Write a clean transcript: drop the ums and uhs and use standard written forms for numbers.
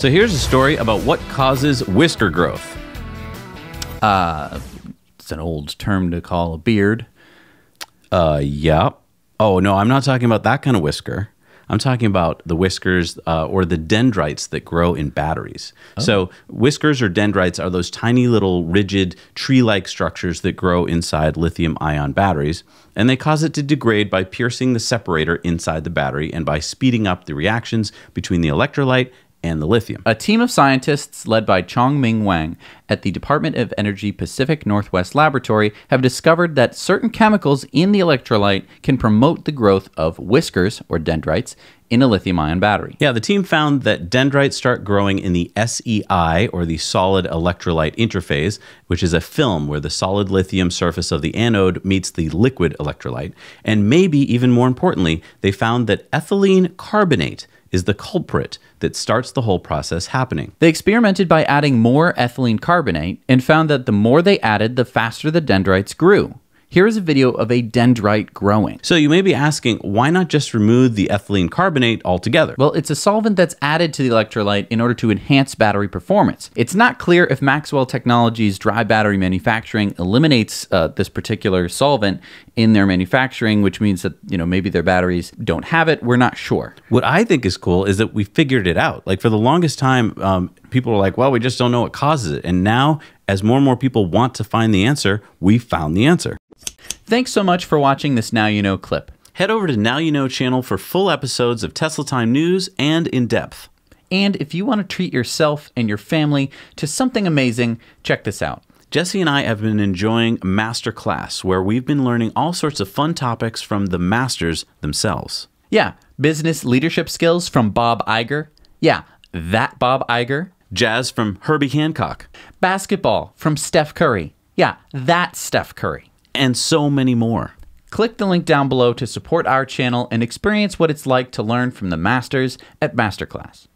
So here's a story about what causes whisker growth. It's an old term to call a beard. Yeah. Oh, no, I'm not talking about that kind of whisker. I'm talking about the whiskers or the dendrites that grow in batteries. Oh. So whiskers or dendrites are those tiny little rigid tree-like structures that grow inside lithium-ion batteries, and they cause it to degrade by piercing the separator inside the battery and by speeding up the reactions between the electrolyte and the lithium. A team of scientists led by Chongming Wang at the Department of Energy Pacific Northwest Laboratory have discovered that certain chemicals in the electrolyte can promote the growth of whiskers, or dendrites, in a lithium-ion battery. Yeah, the team found that dendrites start growing in the SEI, or the solid electrolyte interphase, which is a film where the solid lithium surface of the anode meets the liquid electrolyte. And maybe even more importantly, they found that ethylene carbonate is the culprit that starts the whole process happening. They experimented by adding more ethylene carbonate and found that the more they added, the faster the dendrites grew. Here is a video of a dendrite growing. So you may be asking, why not just remove the ethylene carbonate altogether? Well, it's a solvent that's added to the electrolyte in order to enhance battery performance. It's not clear if Maxwell Technologies dry battery manufacturing eliminates this particular solvent in their manufacturing, which means that, you know, maybe their batteries don't have it. We're not sure. What I think is cool is that we figured it out. Like, for the longest time, people were like, well, we just don't know what causes it. And now, as more and more people want to find the answer, we found the answer. Thanks so much for watching this Now You Know clip. Head over to Now You Know channel for full episodes of Tesla Time News and In Depth. And if you want to treat yourself and your family to something amazing, check this out. Jesse and I have been enjoying Masterclass, where we've been learning all sorts of fun topics from the masters themselves. Yeah, business leadership skills from Bob Iger. Yeah, that Bob Iger. Jazz from Herbie Hancock. Basketball from Steph Curry. Yeah, that Steph Curry. And so many more. Click the link down below to support our channel and experience what it's like to learn from the masters at Masterclass.